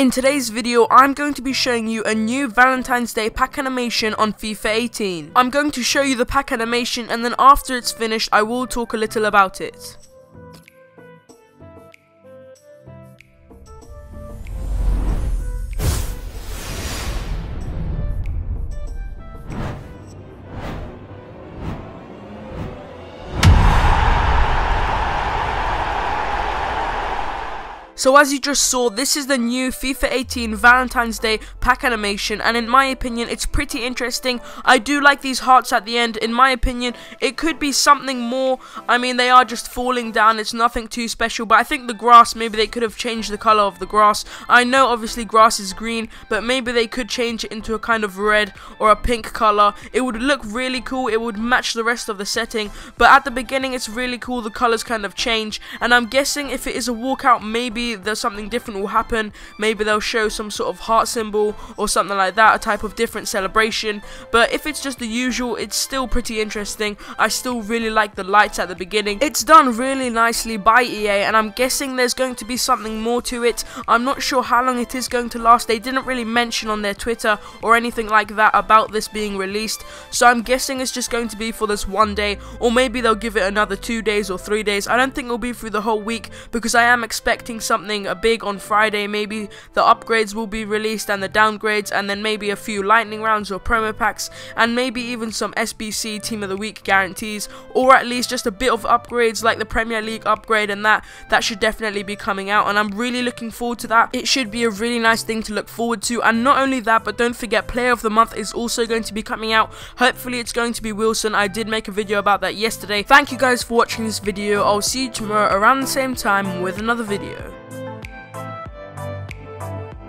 In today's video, I'm going to be showing you a new Valentine's Day pack animation on FIFA 18. I'm going to show you the pack animation, and then after it's finished, I will talk a little about it. So as you just saw, this is the new FIFA 18 Valentine's Day pack animation, and in my opinion it's pretty interesting. I do like these hearts at the end. In my opinion it could be something more. I mean, they are just falling down, it's nothing too special, but I think the grass, maybe they could have changed the colour of the grass. I know obviously grass is green, but maybe they could change it into a kind of red or a pink colour. It would look really cool, it would match the rest of the setting, but at the beginning it's really cool, the colours kind of change, and I'm guessing if it is a walkout maybe there's something different will happen. Maybe they'll show some sort of heart symbol or something like that, a type of different celebration. But if it's just the usual, it's still pretty interesting. I still really like the lights at the beginning. It's done really nicely by EA, and I'm guessing there's going to be something more to it. I'm not sure how long it is going to last. They didn't really mention on their Twitter or anything like that about this being released, so I'm guessing it's just going to be for this one day, or maybe they'll give it another 2 days or 3 days. I don't think it'll be through the whole week, because I am expecting something big on Friday. Maybe the upgrades will be released and the downgrades, and then maybe a few lightning rounds or promo packs, and maybe even some SBC Team of the Week guarantees, or at least just a bit of upgrades like the Premier League upgrade, and that should definitely be coming out, and I'm really looking forward to that. It should be a really nice thing to look forward to. And not only that, but don't forget Player of the Month is also going to be coming out. Hopefully it's going to be Wilson. I did make a video about that yesterday. Thank you guys for watching this video. I'll see you tomorrow around the same time with another video.